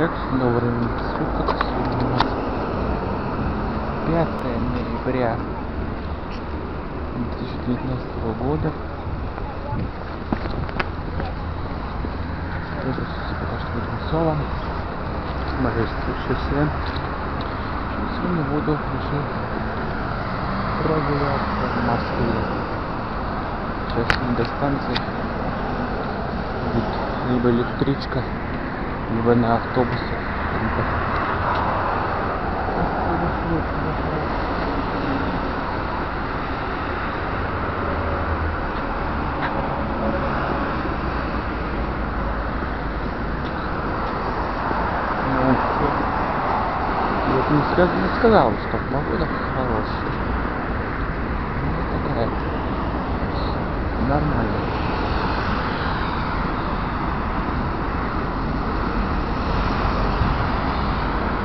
Экс Лорен, сколько сегодня? 5 ноября 2019 года. Кунцева. Смотрите, все. Сегодня буду уже прогуляться в Москве. Сейчас до станции будет либо электричка, либо на автобусе. Не сказал, что погода хорошая. Ну, такая нормальная.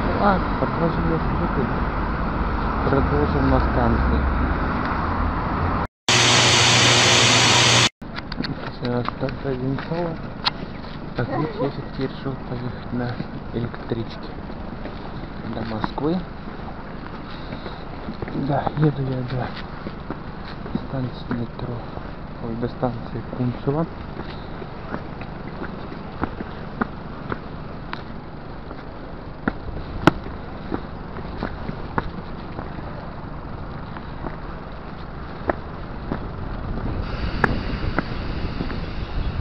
Ну, ладно, продолжим на станции. Сейчас станция Одинцова. Так вот, я все-таки решил поехать на электричке до Москвы. Да, еду я до станции метро, ой, до станции Кунцева.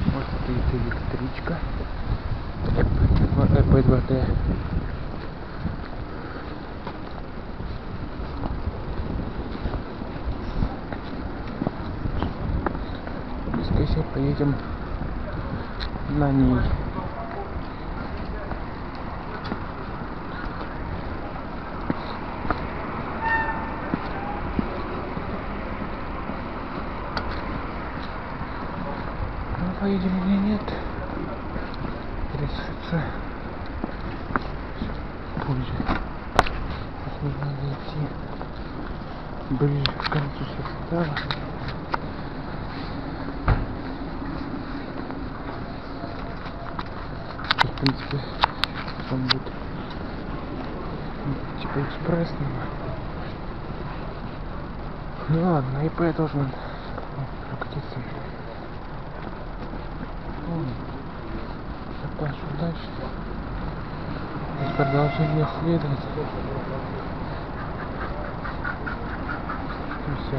Вот стоит электричка ЭП2Т. Поедем на ней. Ну, поедем или нет, решится позже. Нужно зайти ближе к концу состава. В принципе, там будет типа экспрессного. Ну ладно, на ИП тоже надо прокатиться. Закончу дальше. Здесь продолжение следует. Ну все.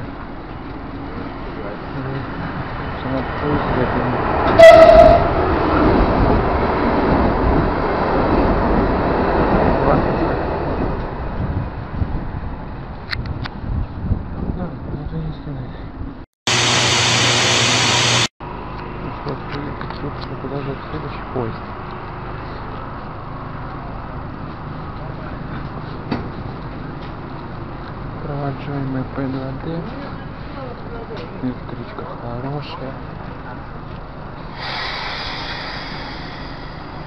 Проводжаемый П2Д. Электричка хорошая.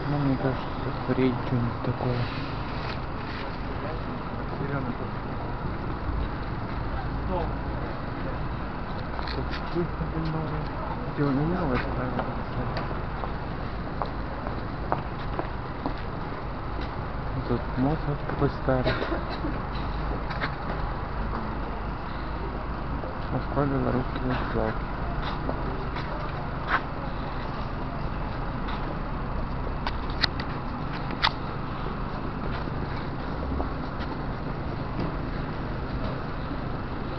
Ну, мне кажется, смотреть что-нибудь такое. Где у меня вот тут Моцарт такой старый. Москва, белорусский вокзал.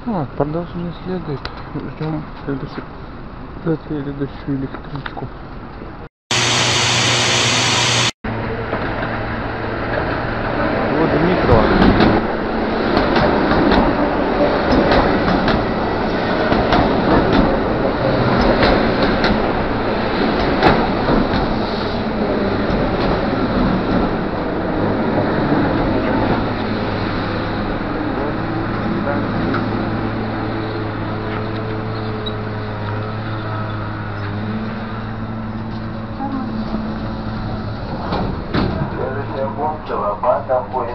А, продолжение следует. Ждем следующую электричку. Вот и метро.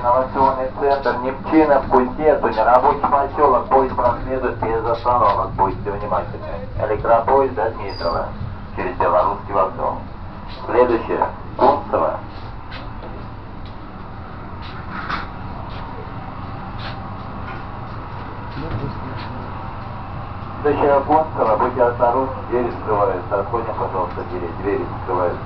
Инновационный центр Немчина, путь нету, нерабочий поселок, поезд проследует без остановок, будьте внимательны. Электропоезд до Дмитрова, через белорусский вокзал. Следующее, Кунцева. Следующая Японского, будьте осторожны, двери скрываются. Отходим, пожалуйста, двери скрываются.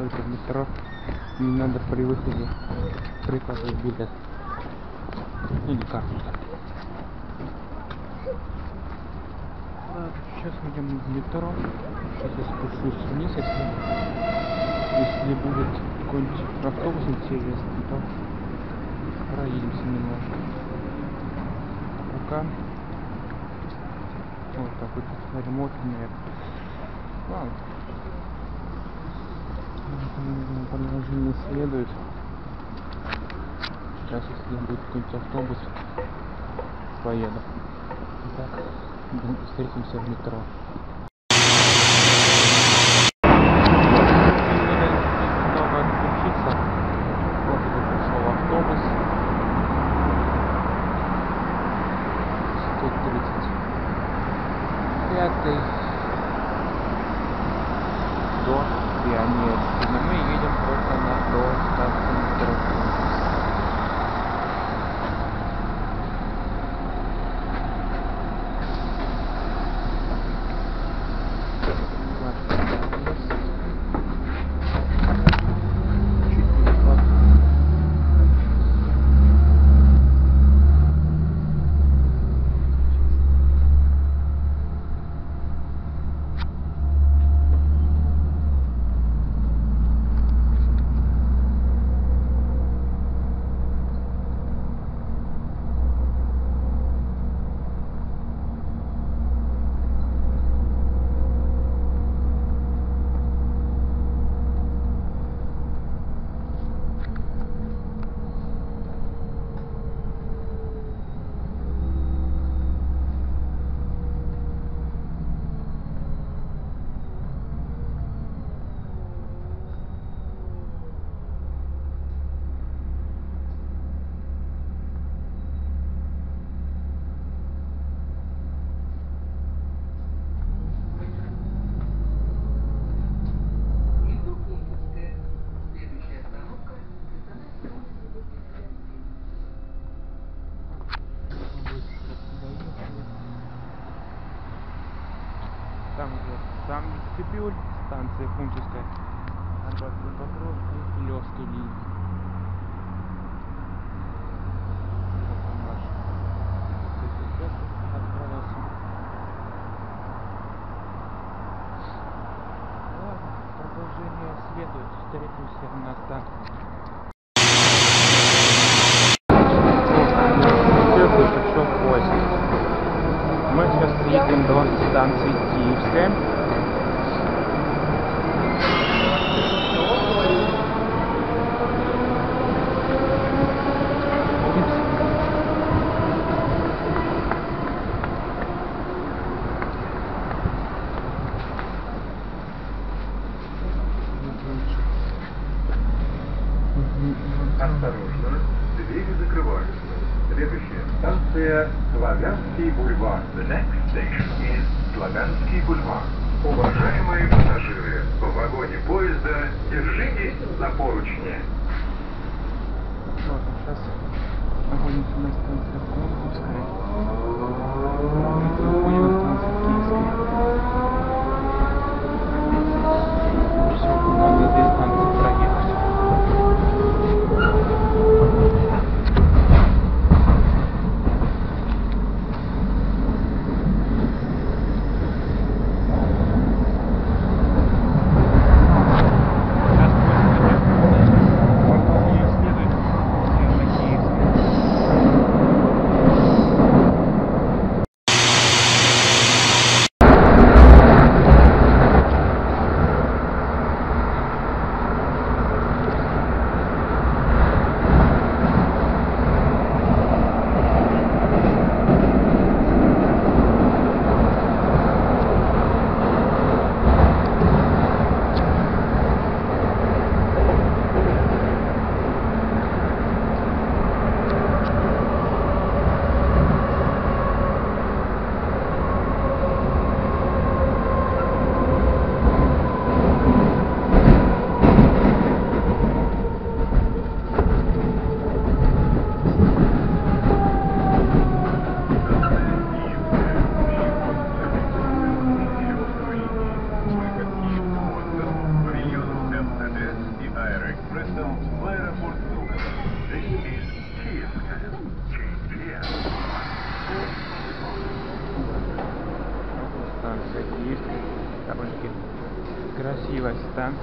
Только в метро не надо при выходе прикладывать билет или карту. Так, сейчас мы идем в метро. Сейчас я спущусь вниз, если будет какой-нибудь автобус интересный, то проедемся немножко. Пока вот такой вот ремонт, наверное. Ладно. Продолжение следует. Сейчас, если будет какой-нибудь автобус, поеду. Итак, встретимся в метро. Станция Кунцева, обратный поворот и Лёвской линии. Ладно, продолжение следует. Встретимся на станции. Мы сейчас приедем до станции Киевская. Осторожно, двери закрываются. Следующая станция – Славянский бульвар. The next station is Славянский бульвар. Уважаемые пассажиры, в вагоне поезда держитесь за поручни. Ладно, сейчас находимся на станции Кунцевской. Красивая станция.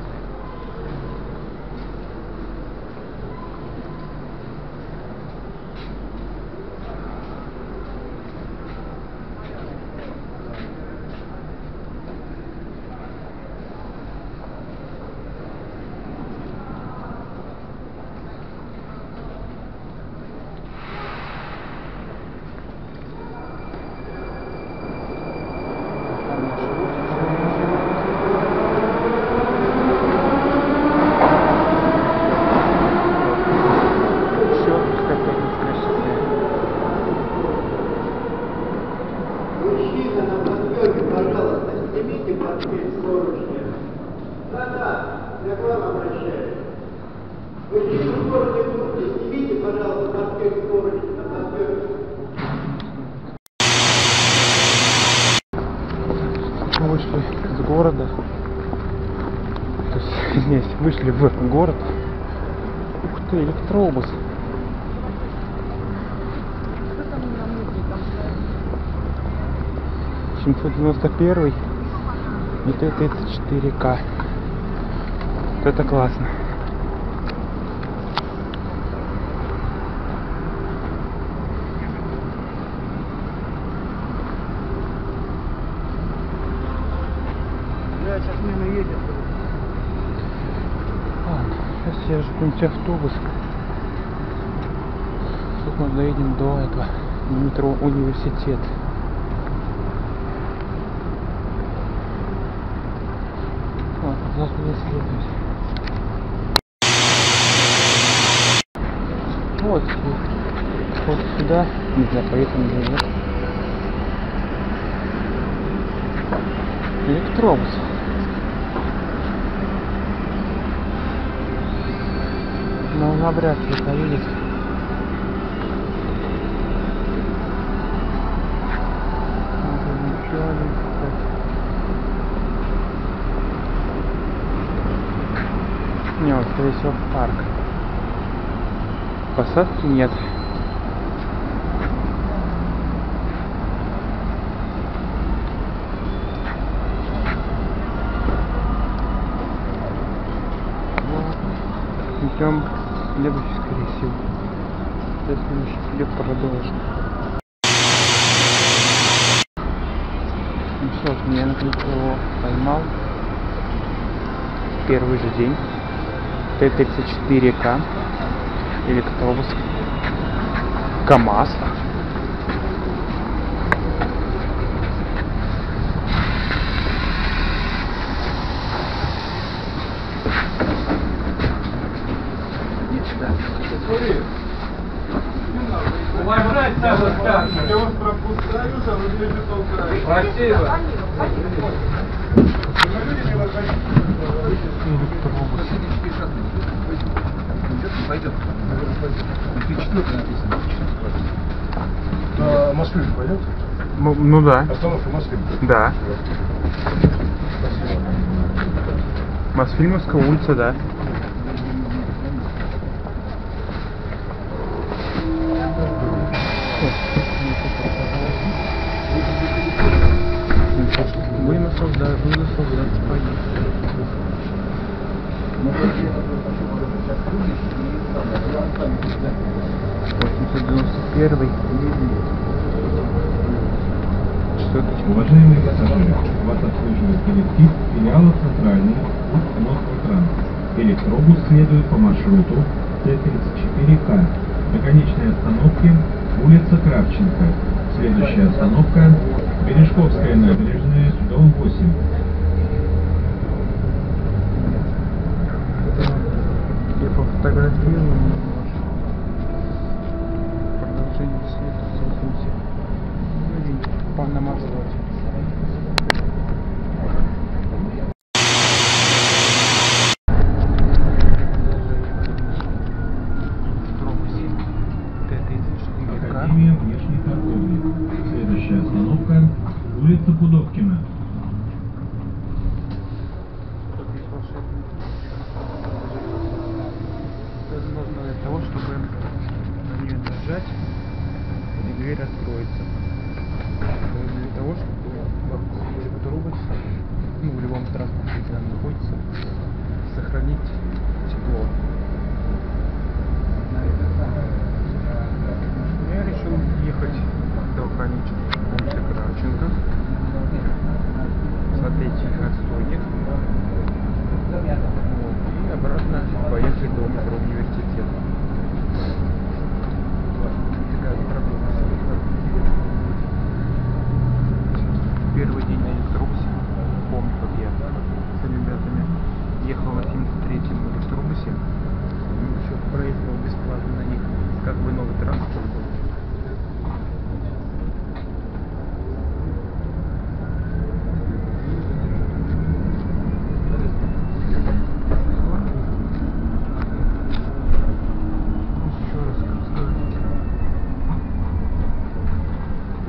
Вышли из города, то есть, здесь вышли в город. Ух ты, электробус. Там 791 и Т-34К. Вот это классно. Сейчас мы наедем. Ладно, сейчас я жду какой-нибудь автобус. Тут мы доедем до этого метро Университет. Ладно, завтра я следуюсь. Вот, вот сюда. Нельзя, поэтому нет. Электробус. Но он обряд появились. Не, вот скорее всего в парк. Посадки нет. Идем к следующей, скорее всего. Сейчас следующий хлеб продолжим. Ну что ж, меня наклепло поймал. Первый же день. Т-34К. Электробус. КамАЗ. Да, Красиво. Пойдет. На Мосфильм пойдет? Ну да. Остановка Мосфильм. Да. Мосфильмовская улица, да. Уважаемые пассажиры, вас обслуживает коллектив филиала центральных пунктов транспорта. Электробус следует по маршруту Т-34К. На конечной остановке улица Кравченко. Следующая остановка Бережковская набережная, дом 8. Я пофотографирую. Продолжение следует. На маршруте. Академия внешней торговли. Следующая остановка улица Пудовкина. Это нужно для того, чтобы на нее нажать, и дверь откроется. Для того, чтобы трубы, ну, в любом транспорте, где она находится, сохранить тепло. Я решил ехать до конечной Кравченко, смотреть их отстойник, и обратно поехать до метро университета. Первый день на электробусе, помню, как я с ребятами ехал на 73-м электробусе, еще проехал бесплатно на них, как бы новый транспорт был.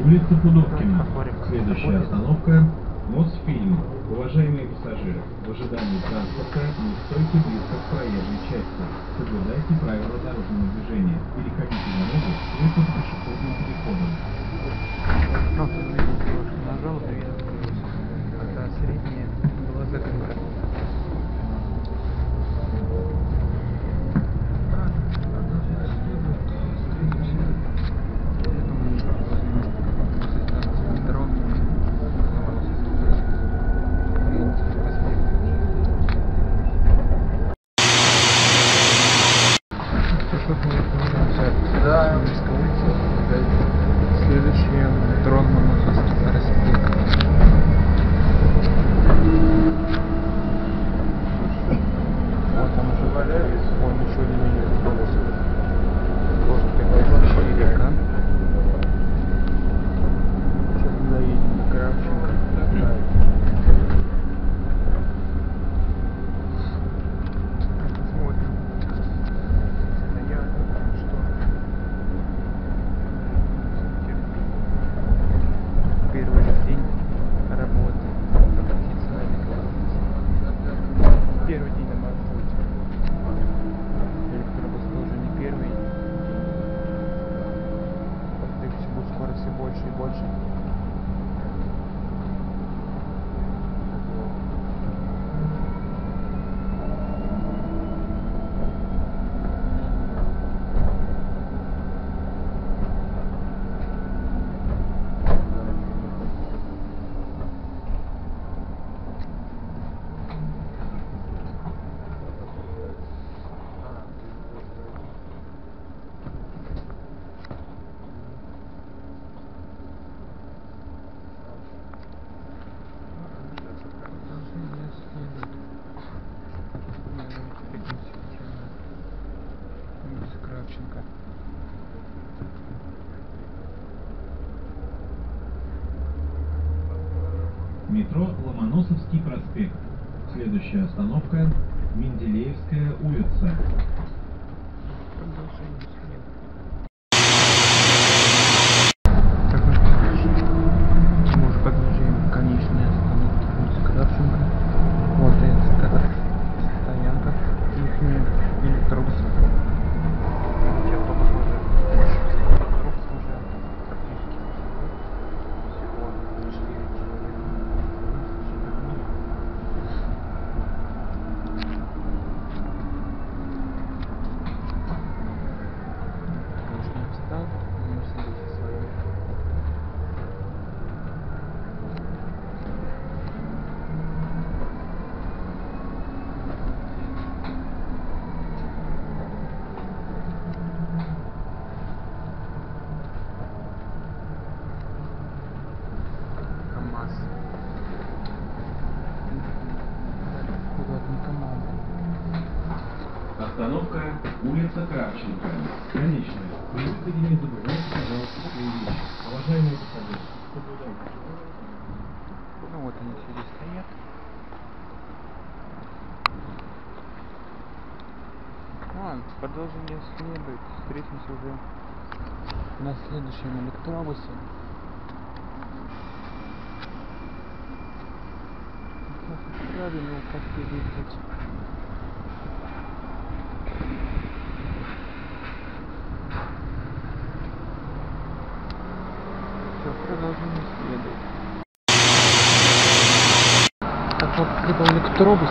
Улица Пудовкина. Следующая остановка Мосфильм. Уважаемые пассажиры, в ожидании транспорта не стойте близко к проезжей части. Соблюдайте правила дорожного движения. Переходите дорогу только с пешеходным переходом. Нажал, а средняя была закрыта. Следующее метро на Мосфильмской. метро Ломоносовский проспект. Следующая остановка – Менделеевская улица. Так, мы уже подъезжаем к конечной остановке улицы Кравченко. Вот это стоянка их электробусов. Остановка улица Кравченко. Конечная. Вы не забывайте, пожалуйста, свои вещи. Уважаемые пассажиры. Ну вот они все здесь стоят. Продолжение следует. Встретимся уже на следующем электробусе. Правильно последовать. Продолжение следует. Так, вот прибыл электробус.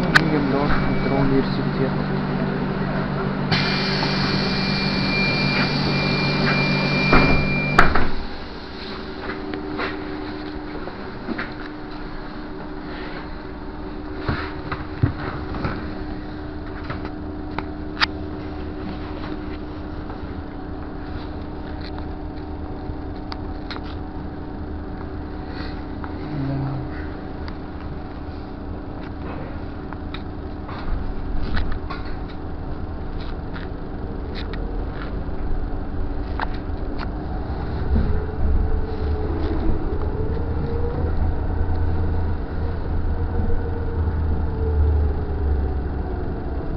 Мы едем до метро Университета.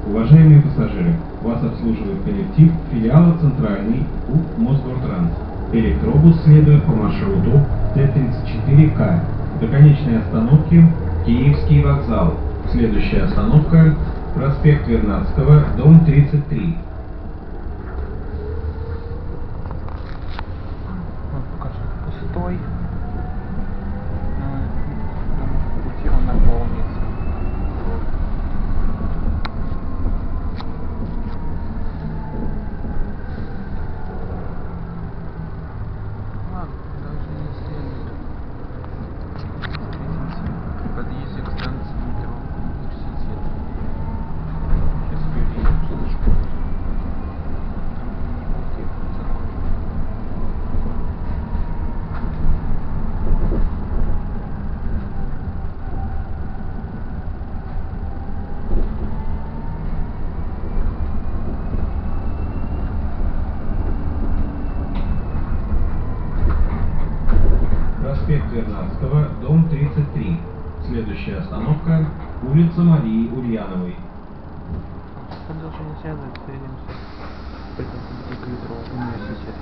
Уважаемые пассажиры, вас обслуживает коллектив филиала «Центральный» УП «Мосгортранс». Электробус следует по маршруту Т-34К до конечной остановки Киевский вокзал. Следующая остановка – проспект Вернадского, дом 33. Он пока что пустой. Вернадского, дом 33. Следующая остановка – улица Марии Ульяновой. Продолжение следует, встретимся в этом метро Университета.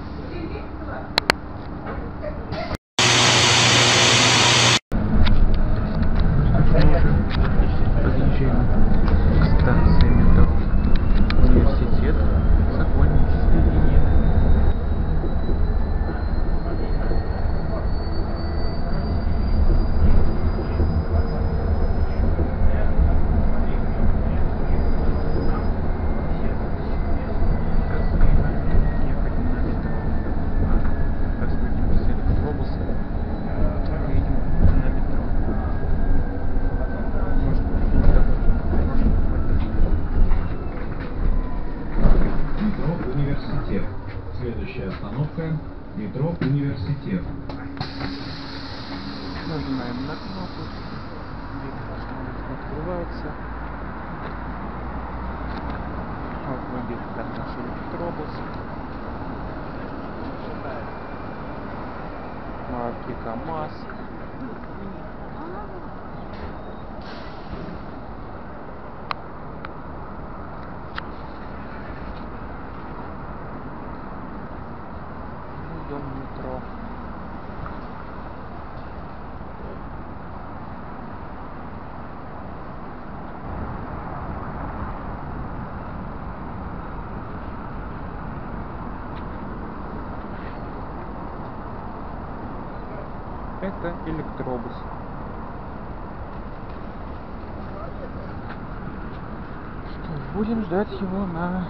Следующая остановка – метро Университет. Нажимаем на кнопку, дверь открывается. автомобиль как наш электробус марки КамАЗ. Дом метро. Это электробус. Что, будем ждать его на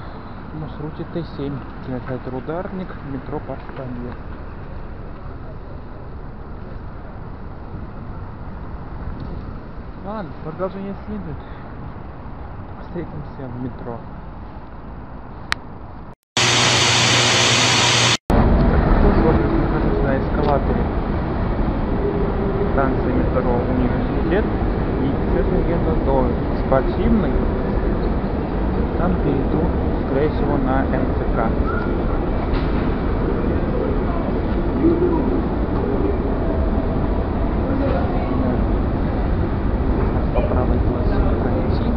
маршруте Т-7. Километр Ударник, метро Парк-Камье. Ладно, продолжение следует. Встретимся в метро. Станция метро Университет и, честно говоря, до Спортивной. Там перейду, скорее всего, на МЦК. По правой полосе пройти.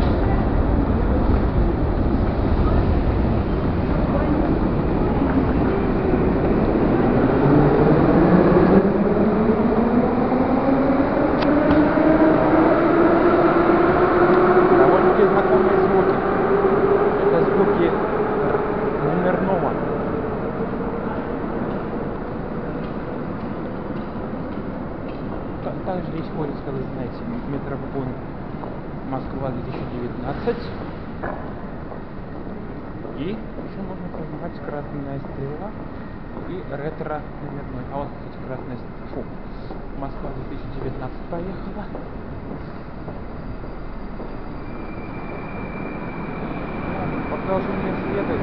Также здесь ходит, как вы знаете, метрополь Москва 2019. И еще можно познавать красная стрела и ретро номерной. А вот, кстати, красная стрела. Москва 2019 поехала. Продолжение следует.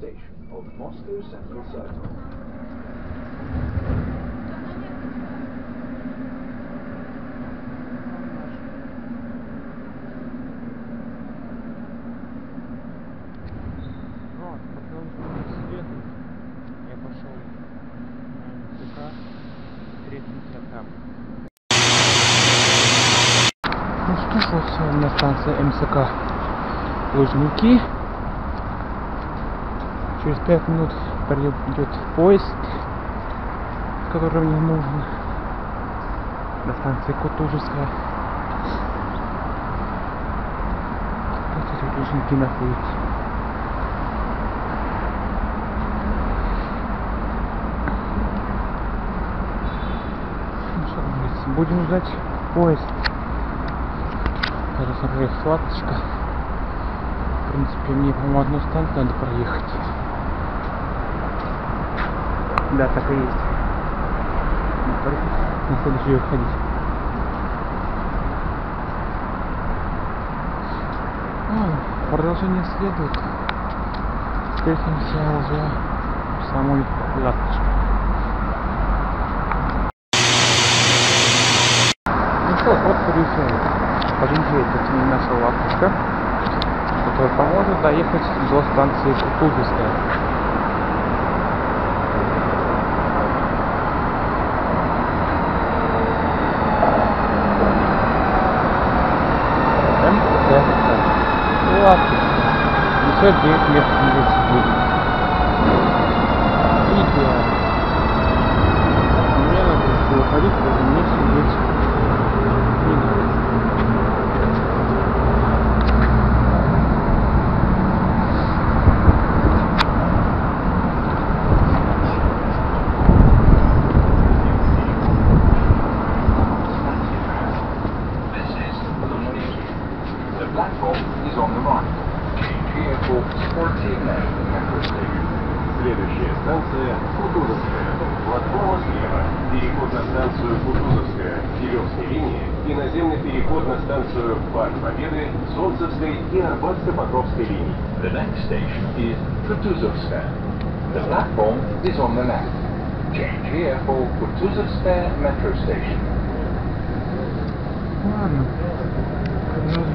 station of Moscow Central Circle. МСК Лужники. Через 5 минут придет поезд, который мне нужен, до станции Кутузовская. Тут эти Лужники находятся. Ну что, будем ждать поезд. Смотрите, сладочка. В принципе, мне, по-моему, одну станцию надо проехать. Да, так и есть. На следующую выходить. Ну, продолжение следует. Встретимся уже в самой ласточке. Ну что, вот приезжаем. Подъезжает от меня наша ласточка, которая поможет доехать до станции Кутузовская. МТС. Ласточка. Еще 9 лет будет. Идеально. Мне надо выходить, даже мне сидеть. Следующая станция Кутузовская. Платформа слева. Переход на станцию Кутузовская, Кирилловской линии и наземный переход на станцию Парк Победы, Солнцевской и Арбатско-Покровской линии. The next station is Kutuzovskaya. The platform is on the left. Change here for Kutuzovskaya metro station. Ладно.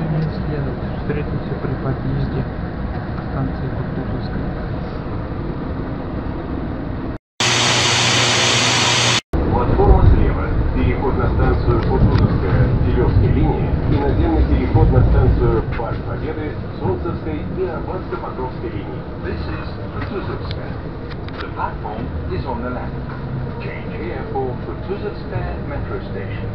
Продолжение следует. Встретимся при подъезде к станции Кутузовская. This is Kutuzovskaya. The platform is on the left. Change here for Kutuzovskaya metro station.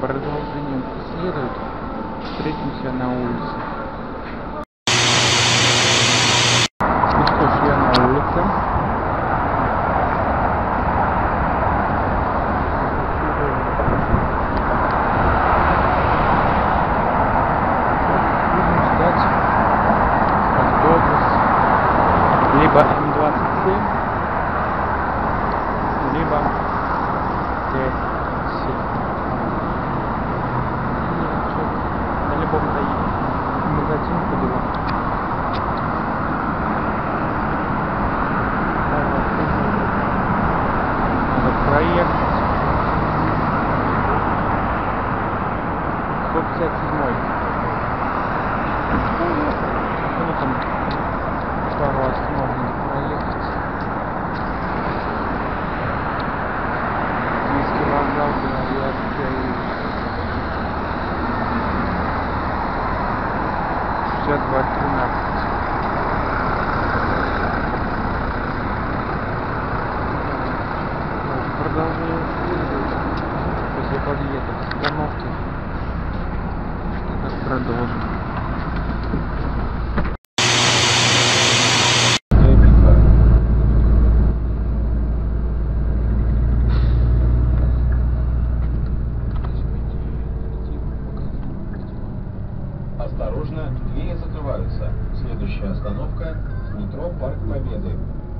Продолжение следует. Встретимся на улице. Ну что ж, я на улице. Будем ждать автобус. Либо М-27, либо Т-34К. Продолжим. Следующая остановка – метро «Парк Победы».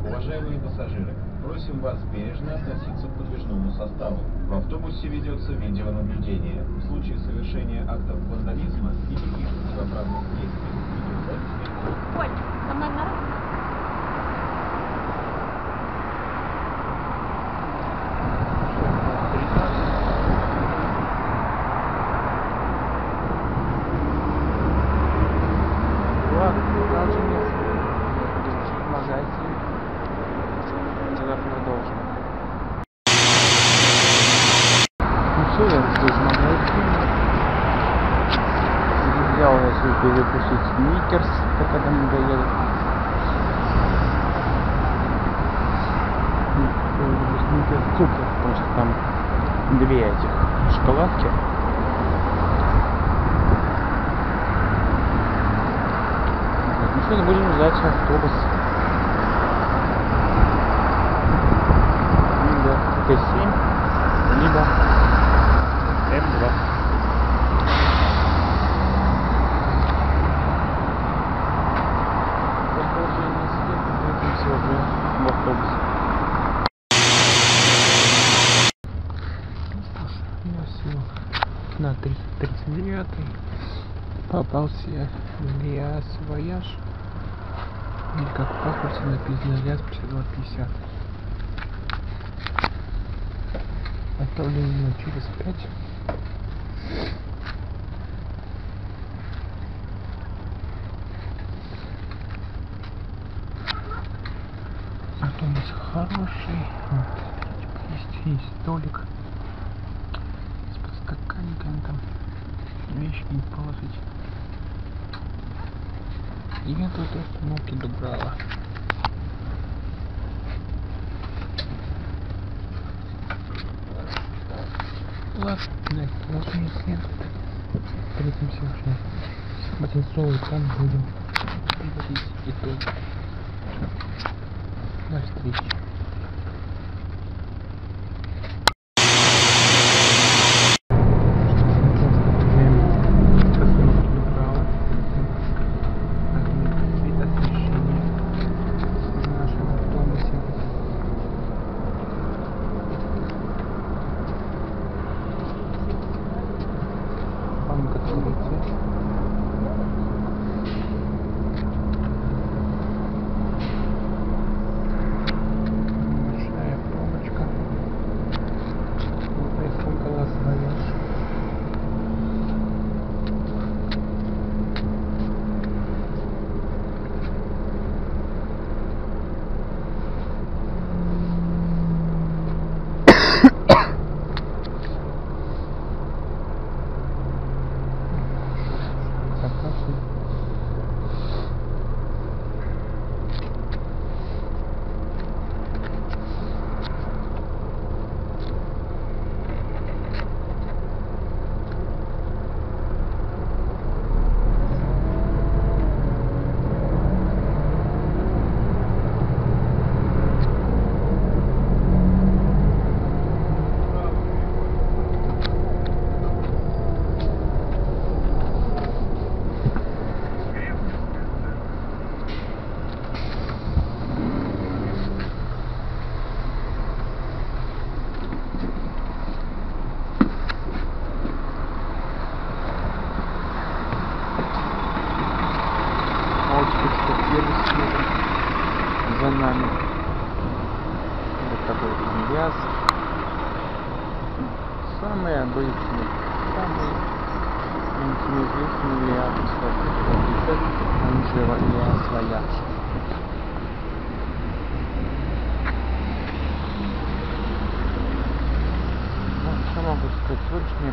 Уважаемые пассажиры, просим вас бережно относиться к подвижному составу. В автобусе ведется видеонаблюдение. В случае совершения актов вандализма и других противоправных действий видеозапись. Перекусить сникерс, пока там надоедет. Сникерс цукер, потому что там две этих шоколадки. Ну что, будем ждать автобус. Либо Т7, либо М2. На 39 попался я в Лиас Вояж, или как в паспорте написано Лиас 5250. Отправление через 5. Автобус хороший, вот, есть столик. Там вещи не положить. И я тут остановки добрала. Ладно, вот не снят. Третьим все уже. Ботинцовый там будем прийти итог. До встречи.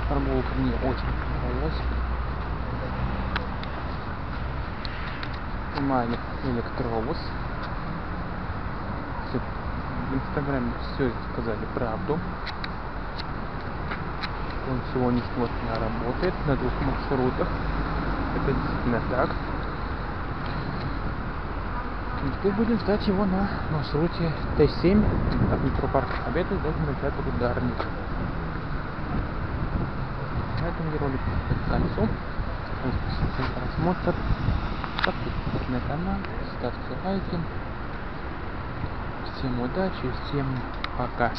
Прогулка мне очень понравилась. Маленький электробус. Все, в Инстаграме все сказали правду. Он сегодня плотно работает на двух маршрутах. Это действительно так. И теперь будем ждать его на маршруте Т7 от метро Парк Победы до кинотеатра «Ударник». Ролик к концу. Спасибо за просмотр. Подписывайтесь. на канал, ставьте лайки. Всем удачи, всем пока.